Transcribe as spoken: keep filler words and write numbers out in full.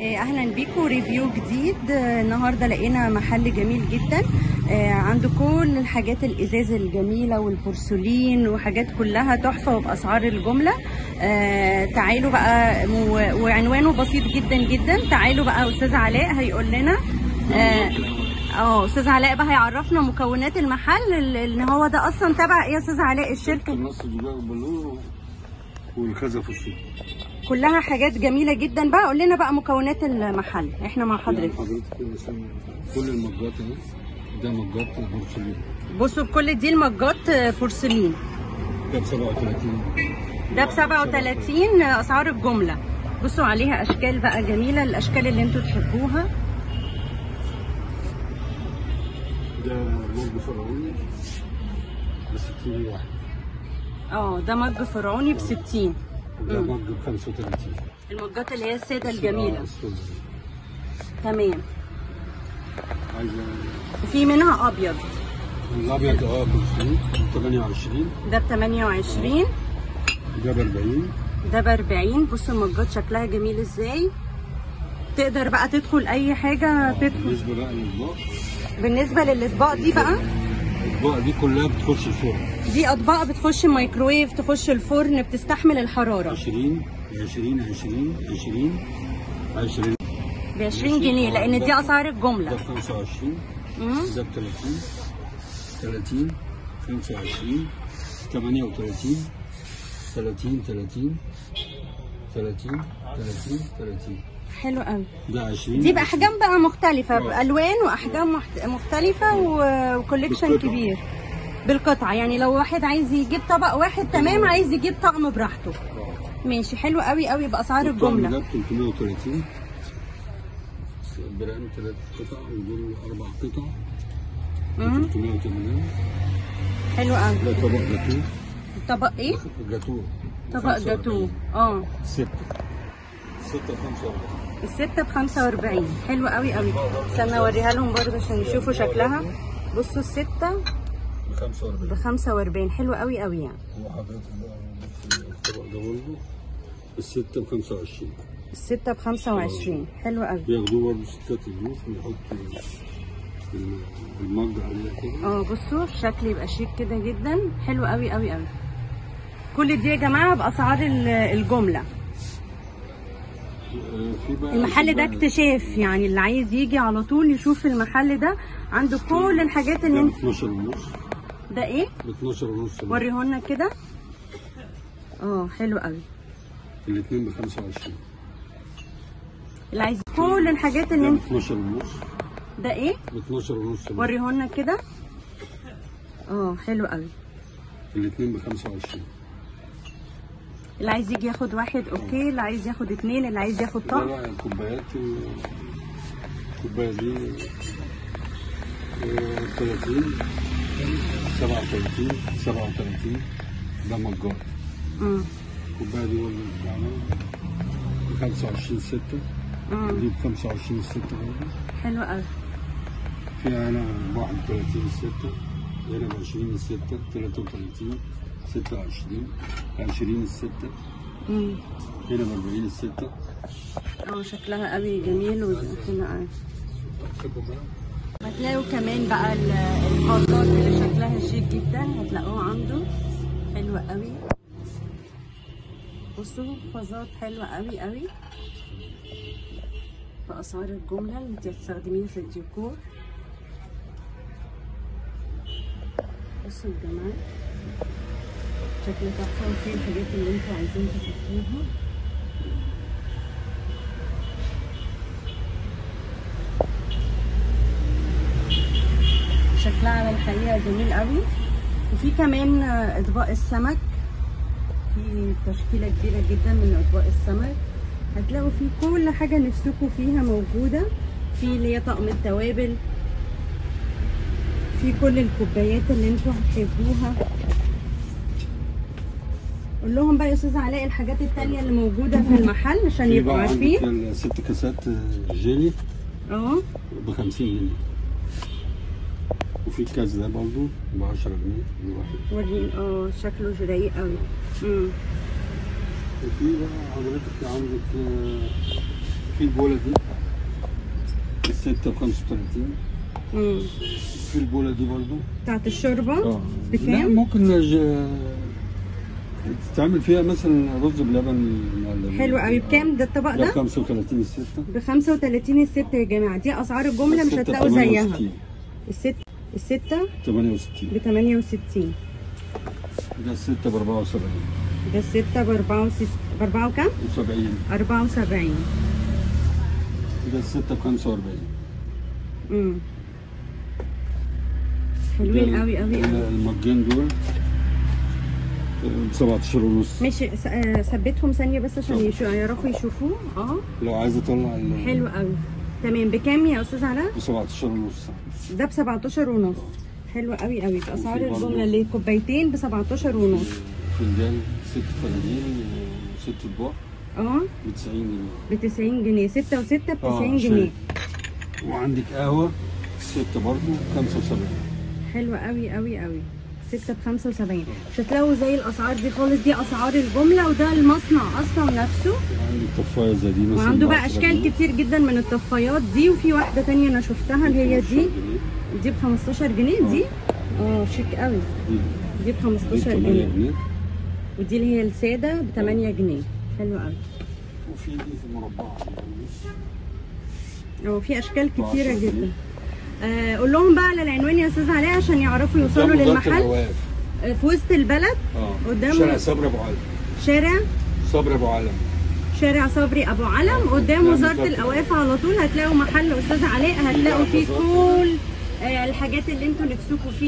اهلا بيكم. ريفيو جديد النهارده. لقينا محل جميل جدا عنده كل الحاجات، الازاز الجميله والبورسلين وحاجات كلها تحفه وباسعار الجمله. تعالوا بقى، وعنوانه بسيط جدا جدا. تعالوا بقى استاذ علاء هيقول لنا، اه استاذ علاء بقى هيعرفنا مكونات المحل ان هو ده اصلا تبع ايه. يا استاذ علاء الشركه نص دجاج بلور والخزف السوق كلها حاجات جميله جدا. بقى قول لنا بقى مكونات المحل، احنا مع حضرتك. كل المجات اهي، ده مجات بورسلين. بصوا كل دي المجات بورسلين، ده ب سبعة وتلاتين، ده ب سبعة وتلاتين اسعار الجمله. بصوا عليها اشكال بقى جميله، الاشكال اللي انتوا تحبوها. ده برج فرعوني ب ستين واحد. اه ده مج فرعوني ب ستين. ده مج ب خمسة وتلاتين. المجات اللي هي الساده الجميله. تمام. عايزه في منها ابيض. الابيض اه ب تمنية وعشرين. ده ب تمنية وعشرين. ده ب أربعين. ده ب أربعين. بصوا المجات شكلها جميل ازاي. تقدر بقى تدخل اي حاجه تدخل. بالنسبه بقى للاطباق، بالنسبه للاطباق دي بقى، الاطباق دي كلها بتخش الفرن. دي اطباق بتخش الميكرويف، تخش الفرن، بتستحمل الحراره. عشرين عشرين عشرين عشرين عشرين ب عشرين جنيه، لان دي اسعار الجمله. ده ب خمسة وعشرين. ده ب تلاتين تلاتين خمسة وعشرين تمنية وتلاتين تلاتين تلاتين تلاتين تلاتين تلاتين. حلو قوي. ده عشرين. دي باحجام بقى مختلفه، بالوان واحجام مختلفه، وكوليكشن كبير بالقطعه. يعني لو واحد عايز يجيب طبق واحد تمام، عايز يجيب طقم براحته. ماشي، حلو قوي قوي باسعار الجمله. ده ب تلتمية وتلاتين برقم ثلاث قطع ودول اربع قطع ب تلتمية وتمانين. حلو قوي. ده طبق جاتوه. طبق ايه؟ جاتوه. طبق جاتوه اه سته. الستة ب خمسة وأربعين. الستة ب خمسة وأربعين، حلو قوي قوي. استنى اوريها لهم برضه عشان يشوفوا شكلها. بصوا الستة ب خمسة وأربعين. ب خمسة وأربعين، حلو قوي قوي. يعني هو حضرتك الطبق ده برضه الستة ب خمسة وعشرين. الستة ب خمسة وعشرين، حلو قوي. بياخدوه برضه ستات الضيوف ويحطوا المج عليها كده. اه بصوا الشكل يبقى شيك كده جدا، حلو قوي قوي قوي. كل دي يا جماعة بأسعار الجملة. المحل ده اكتشاف، يعني اللي عايز يجي على طول يشوف المحل ده عنده كل الحاجات اللي انت. اتناشر ونص. ده ايه؟ ب اتناشر ونص. وريهولنا كده. اه حلو قوي. الاثنين ب خمسة وعشرين. اللي عايز كل الحاجات اللي انت. اتناشر ونص. ده ايه؟ ب اتناشر ونص. وريهولنا كده. اه حلو قوي. الاثنين ب خمسة وعشرين. اللي عايز يجي ياخد واحد اوكي، اللي عايز ياخد اتنين، اللي عايز ياخد طقم. لا لا الكوبايات، الكوبايه دي تلاتين سبعة وتلاتين سبعة وتلاتين. ده مجات. امم الكوبايه دي برضه ب خمسة وعشرين ستة. امم دي ب خمسة وعشرين ستة برضه، حلو قوي. فيها هنا ب واحد وتلاتين ستة، هنا ب عشرين ستة، تلاتة وتلاتين ستة وعشرين، عشرين الستة. امم هنا ب أربعين الستة. اه شكلها قوي جميل. وهنا هتلاقوا كمان بقى الخضار اللي شكلها شيك جدا، هتلاقوه عنده حلوة قوي. بصوا فازات حلوة قوي قوي بأسعار الجملة اللي انت هتستخدميها في الديكور. بصوا يا جماعة شكل تحفه، وفيه الحاجات اللي انتوا عايزين تشوفوها. شكلها على الحقيقه جميل قوي. وفي كمان اطباق السمك، في تشكيله كبيره جدا من اطباق السمك. هتلاقوا فيه كل حاجه نفسكوا فيها موجوده. في اللي هي طقم التوابل، في كل الكوبايات اللي انتوا هتحبوها. قول لهم بقى يا استاذ علاء الحاجات التانية اللي موجودة في المحل عشان يبقوا عارفين. ست كاسات جيلي اه ب خمسين جنيه. وفي الكاس ده برضه ب عشرة جنيه الواحد. وريني اه شكله رايق قوي. امم وفي بقى حضرتك عندك في البوله دي الستة بخمسة وتلاتين، في البوله دي برضو بتاعت الشوربه اه بكام؟ ممكن نج... تتعمل فيها مثلا رز بلبن. حلو قوي. بكام ده الطبق ده؟ ب خمسة وتلاتين الستة. ب خمسة وتلاتين الستة يا جماعه، دي اسعار الجمله مش هتلاقوا زيها. الستة الستة تمانية وستين. ب تمانية وستين. ده الستة ب أربعة وسبعين. ده الستة ب أربعة وكام؟ وسبعين. أربعة وسبعين. ده الستة ب خمسة وأربعين. امم حلوين قوي قوي قوي. المجين دول ب سبعتاشر ونص. ماشي، ثبتهم ثانية بس عشان يعرفوا يشوفوه. اه لو عايزة أطلع ال حلو قوي. تمام، بكام يا استاذ علاء؟ ب سبعتاشر ونص. ده ب سبعتاشر ونص. حلو قوي قوي. اسعار الجمله اللي كوبايتين ب سبعتاشر ونص. فنجان ست فناجين وست اطباق اه ب تسعين جنيه. ب تسعين جنيه. ستة وستة ب تسعين جنيه. وعندك قهوه ستة برضه ب خمسة وسبعين. حلو قوي قوي قوي. ستة ب خمسة وسبعين. مش هتلاقوا زي الاسعار دي خالص، دي اسعار الجمله وده المصنع اصلا نفسه. عنده طفايه زي دي مثلا، وعنده بقى اشكال كتير جدا من الطفايات دي، وفي واحده ثانيه انا شفتها اللي هي دي دي ب خمستاشر جنيه. دي اه شيك قوي. دي ب خمستاشر جنيه. ودي اللي هي الساده ب تمانية جنيه. حلو قوي. وفي دي مربعه اه في اشكال كتيره جدا. آه قول لهم بقى على العنوان يا استاذ علاء عشان يعرفوا يوصلوا للمحل. في وسط البلد قدام شارع صبري ابو علم. شارع صبري ابو علم. شارع صبري ابو علم قدام وزاره الاوقاف على طول هتلاقوا محل استاذ علاء، هتلاقوا فيه كل آه الحاجات اللي انتوا نفسكم فيها.